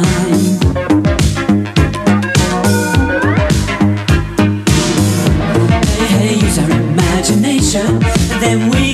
mine. Hey, use our imagination, and then we